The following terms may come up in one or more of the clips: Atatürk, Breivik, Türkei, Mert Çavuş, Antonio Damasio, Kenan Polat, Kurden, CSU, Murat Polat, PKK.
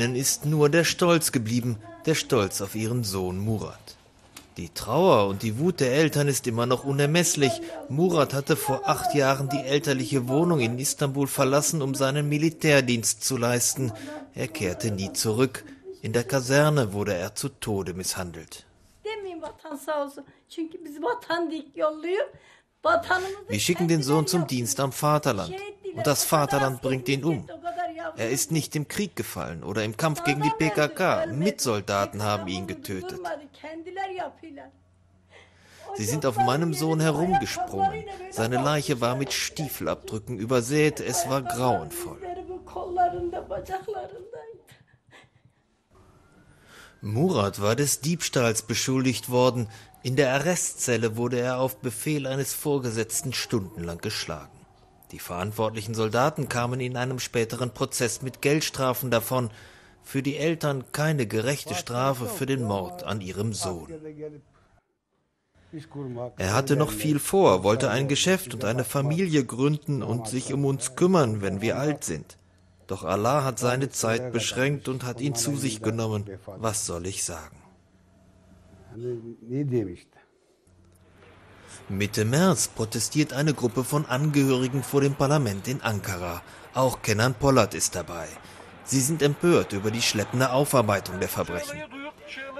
Ihnen ist nur der Stolz geblieben, der Stolz auf ihren Sohn Murat. Die Trauer und die Wut der Eltern ist immer noch unermesslich. Murat hatte vor 8 Jahren die elterliche Wohnung in Istanbul verlassen, um seinen Militärdienst zu leisten. Er kehrte nie zurück. In der Kaserne wurde er zu Tode misshandelt. Wir schicken den Sohn zum Dienst am Vaterland. Und das Vaterland bringt ihn um. Er ist nicht im Krieg gefallen oder im Kampf gegen die PKK. Mitsoldaten haben ihn getötet. Sie sind auf meinem Sohn herumgesprungen. Seine Leiche war mit Stiefelabdrücken übersät. Es war grauenvoll. Murat war des Diebstahls beschuldigt worden. In der Arrestzelle wurde er auf Befehl eines Vorgesetzten stundenlang geschlagen. Die verantwortlichen Soldaten kamen in einem späteren Prozess mit Geldstrafen davon. Für die Eltern keine gerechte Strafe für den Mord an ihrem Sohn. Er hatte noch viel vor, wollte ein Geschäft und eine Familie gründen und sich um uns kümmern, wenn wir alt sind. Doch Allah hat seine Zeit beschränkt und hat ihn zu sich genommen. Was soll ich sagen? Mitte März protestiert eine Gruppe von Angehörigen vor dem Parlament in Ankara. Auch Kenan Polat ist dabei. Sie sind empört über die schleppende Aufarbeitung der Verbrechen.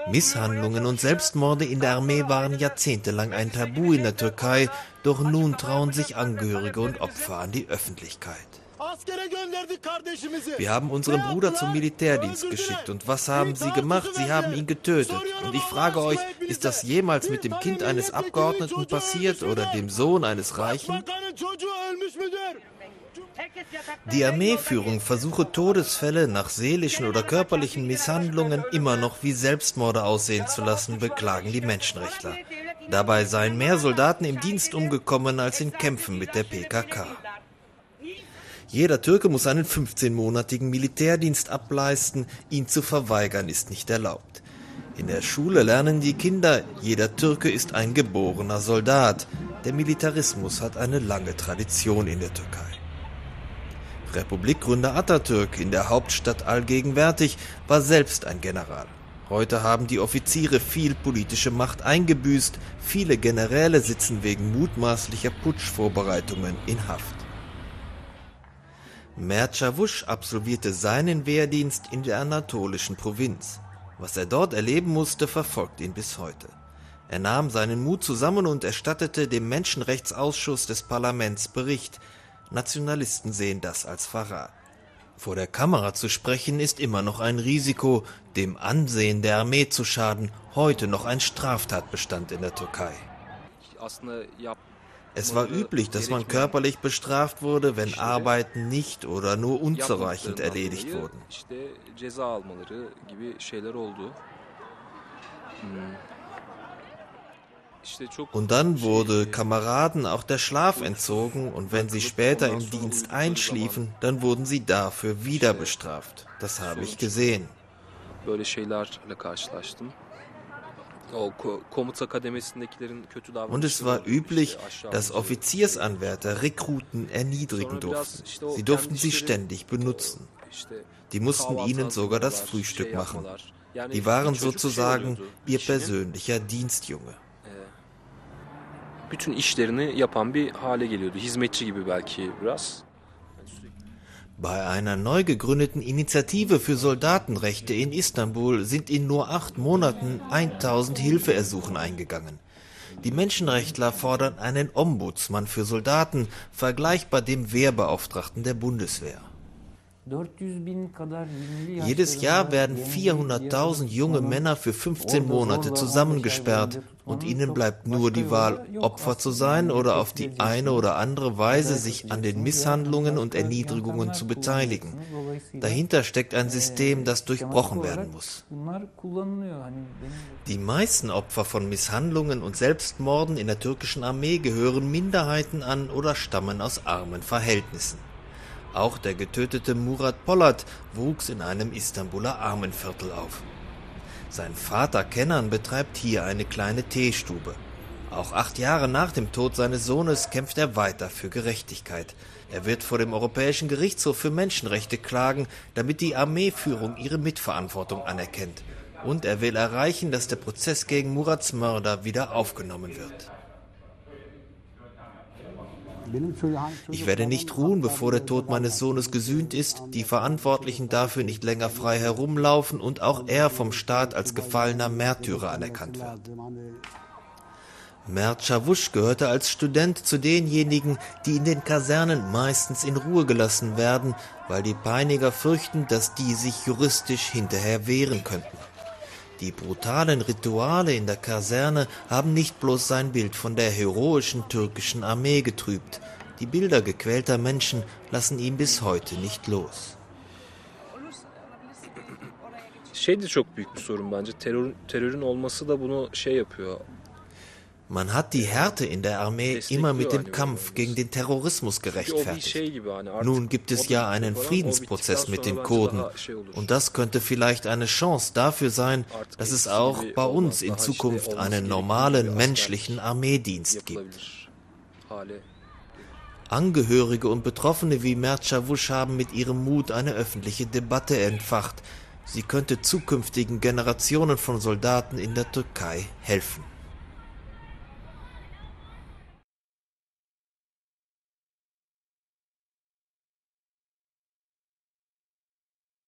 Misshandlungen und Selbstmorde in der Armee waren jahrzehntelang ein Tabu in der Türkei, doch nun trauen sich Angehörige und Opfer an die Öffentlichkeit. Wir haben unseren Bruder zum Militärdienst geschickt. Und was haben Sie gemacht? Sie haben ihn getötet. Und ich frage euch, ist das jemals mit dem Kind eines Abgeordneten passiert oder dem Sohn eines Reichen? Die Armeeführung versuche Todesfälle nach seelischen oder körperlichen Misshandlungen immer noch wie Selbstmorde aussehen zu lassen, beklagen die Menschenrechtler. Dabei seien mehr Soldaten im Dienst umgekommen als in Kämpfen mit der PKK. Jeder Türke muss einen 15-monatigen Militärdienst ableisten, ihn zu verweigern ist nicht erlaubt. In der Schule lernen die Kinder, jeder Türke ist ein geborener Soldat. Der Militarismus hat eine lange Tradition in der Türkei. Republikgründer Atatürk, in der Hauptstadt allgegenwärtig, war selbst ein General. Heute haben die Offiziere viel politische Macht eingebüßt, viele Generäle sitzen wegen mutmaßlicher Putschvorbereitungen in Haft. Mert Çavuş absolvierte seinen Wehrdienst in der anatolischen Provinz. Was er dort erleben musste, verfolgt ihn bis heute. Er nahm seinen Mut zusammen und erstattete dem Menschenrechtsausschuss des Parlaments Bericht. Nationalisten sehen das als Verrat. Vor der Kamera zu sprechen ist immer noch ein Risiko, dem Ansehen der Armee zu schaden, heute noch ein Straftatbestand in der Türkei. Es war üblich, dass man körperlich bestraft wurde, wenn Arbeiten nicht oder nur unzureichend erledigt wurden. Und dann wurde Kameraden auch der Schlaf entzogen und wenn sie später im Dienst einschliefen, dann wurden sie dafür wieder bestraft. Das habe ich gesehen. Und es war üblich, dass Offiziersanwärter Rekruten erniedrigen durften. Sie durften sie ständig benutzen. Die mussten ihnen sogar das Frühstück machen. Die waren sozusagen ihr persönlicher Dienstjunge. Bei einer neu gegründeten Initiative für Soldatenrechte in Istanbul sind in nur 8 Monaten 1000 Hilfeersuchen eingegangen. Die Menschenrechtler fordern einen Ombudsmann für Soldaten, vergleichbar dem Wehrbeauftragten der Bundeswehr. Jedes Jahr werden 400.000 junge Männer für 15 Monate zusammengesperrt und ihnen bleibt nur die Wahl, Opfer zu sein oder auf die eine oder andere Weise sich an den Misshandlungen und Erniedrigungen zu beteiligen. Dahinter steckt ein System, das durchbrochen werden muss. Die meisten Opfer von Misshandlungen und Selbstmorden in der türkischen Armee gehören Minderheiten an oder stammen aus armen Verhältnissen. Auch der getötete Murat Polat wuchs in einem Istanbuler Armenviertel auf. Sein Vater Kenan betreibt hier eine kleine Teestube. Auch 8 Jahre nach dem Tod seines Sohnes kämpft er weiter für Gerechtigkeit. Er wird vor dem Europäischen Gerichtshof für Menschenrechte klagen, damit die Armeeführung ihre Mitverantwortung anerkennt. Und er will erreichen, dass der Prozess gegen Murats Mörder wieder aufgenommen wird. Ich werde nicht ruhen, bevor der Tod meines Sohnes gesühnt ist, die Verantwortlichen dafür nicht länger frei herumlaufen und auch er vom Staat als gefallener Märtyrer anerkannt wird. Mert Çavuş gehörte als Student zu denjenigen, die in den Kasernen meistens in Ruhe gelassen werden, weil die Peiniger fürchten, dass die sich juristisch hinterher wehren könnten. Die brutalen Rituale in der Kaserne haben nicht bloß sein Bild von der heroischen türkischen Armee getrübt. Die Bilder gequälter Menschen lassen ihn bis heute nicht los. Man hat die Härte in der Armee immer mit dem Kampf gegen den Terrorismus gerechtfertigt. Nun gibt es ja einen Friedensprozess mit den Kurden. Und das könnte vielleicht eine Chance dafür sein, dass es auch bei uns in Zukunft einen normalen menschlichen Armeedienst gibt. Angehörige und Betroffene wie Mert Çavuş haben mit ihrem Mut eine öffentliche Debatte entfacht. Sie könnte zukünftigen Generationen von Soldaten in der Türkei helfen.